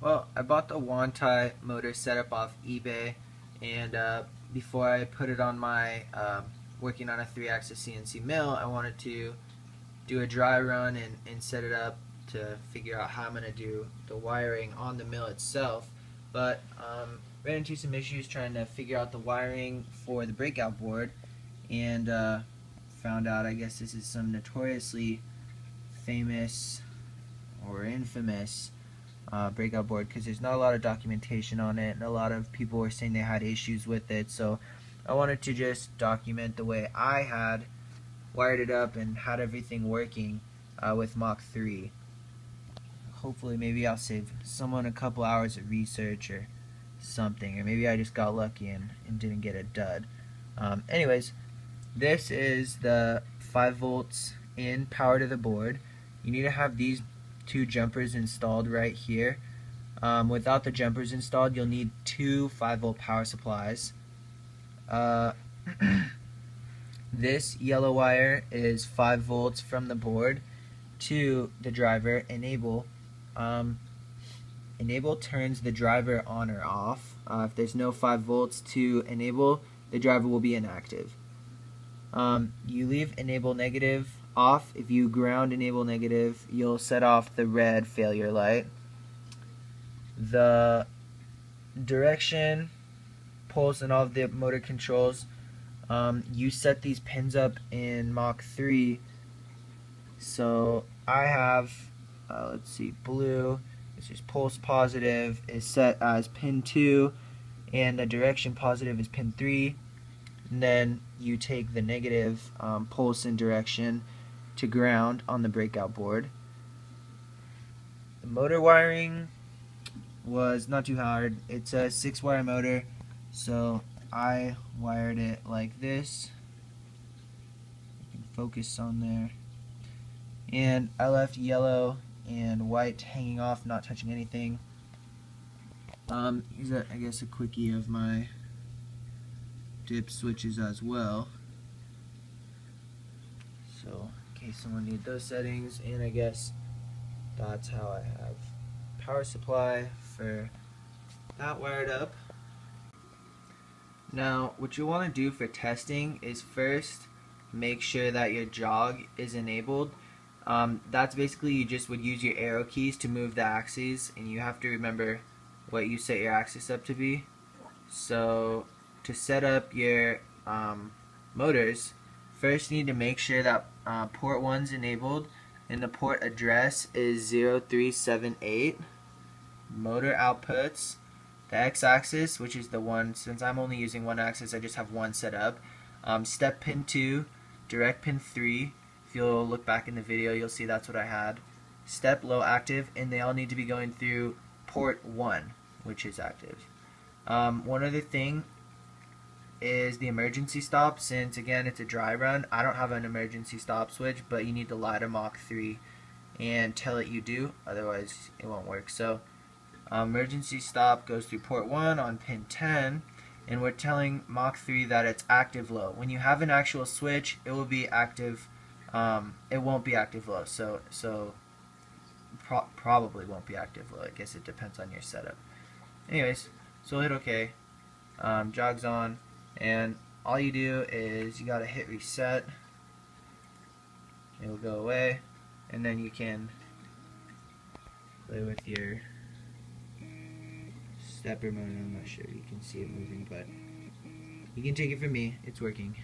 Well, I bought the Wantai motor setup off eBay, and before I put it on my working on a 3-axis CNC mill, I wanted to do a dry run and set it up to figure out how I'm going to do the wiring on the mill itself. But ran into some issues trying to figure out the wiring for the breakout board, and found out, I guess, this is some notoriously famous or infamous breakout board, because there's not a lot of documentation on it, and a lot of people were saying they had issues with it. So I wanted to just document the way I had wired it up and had everything working with Mach 3. Hopefully, maybe I'll save someone a couple hours of research or something, or maybe I just got lucky and didn't get a dud. Anyways, this is the 5 volts in power to the board. You need to have these two jumpers installed right here. Without the jumpers installed, you'll need two 5 volt power supplies. This yellow wire is 5 volts from the board to the driver enable. Enable turns the driver on or off. If there's no 5 volts to enable, the driver will be inactive. You leave enable negative off. If you ground enable negative, you'll set off the red failure light. The direction, pulse, and all of the motor controls, you set these pins up in Mach 3. So I have, let's see, blue, this is pulse positive, is set as pin 2, and the direction positive is pin 3. And then you take the negative pulse and direction to ground on the breakout board. The motor wiring was not too hard. It's a 6-wire motor, so I wired it like this. You can focus on there. And I left yellow and white hanging off, not touching anything. Here's a, I guess, a quickie of my dip switches as well. So in case someone needs those settings, and I guess that's how I have power supply for that wired up. Now, what you want to do for testing is first make sure that your jog is enabled. That's basically, you just would use your arrow keys to move the axes, and you have to remember what you set your axis up to be. So to set up your motors, first you need to make sure that port 1's enabled, and the port address is 0378. Motor outputs, the x-axis, which is the one, since I'm only using one axis, I just have one set up. Step pin 2, direct pin 3. If you'll look back in the video, you'll see that's what I had. Step, low, active, and they all need to be going through port 1, which is active. One other thing is the emergency stop. Since, again, it's a dry run, I don't have an emergency stop switch, but you need to lie to Mach 3 and tell it you do, otherwise it won't work. So emergency stop goes through port 1 on pin 10, and we're telling Mach 3 that it's active low. When you have an actual switch, it will be active. It won't be active low, so probably won't be active low. I guess it depends on your setup. Anyways, so we'll hit OK, jog's on, and all you do is you gotta hit reset. It will go away, and then you can play with your stepper motor. I'm not sure you can see it moving, but you can take it from me. It's working.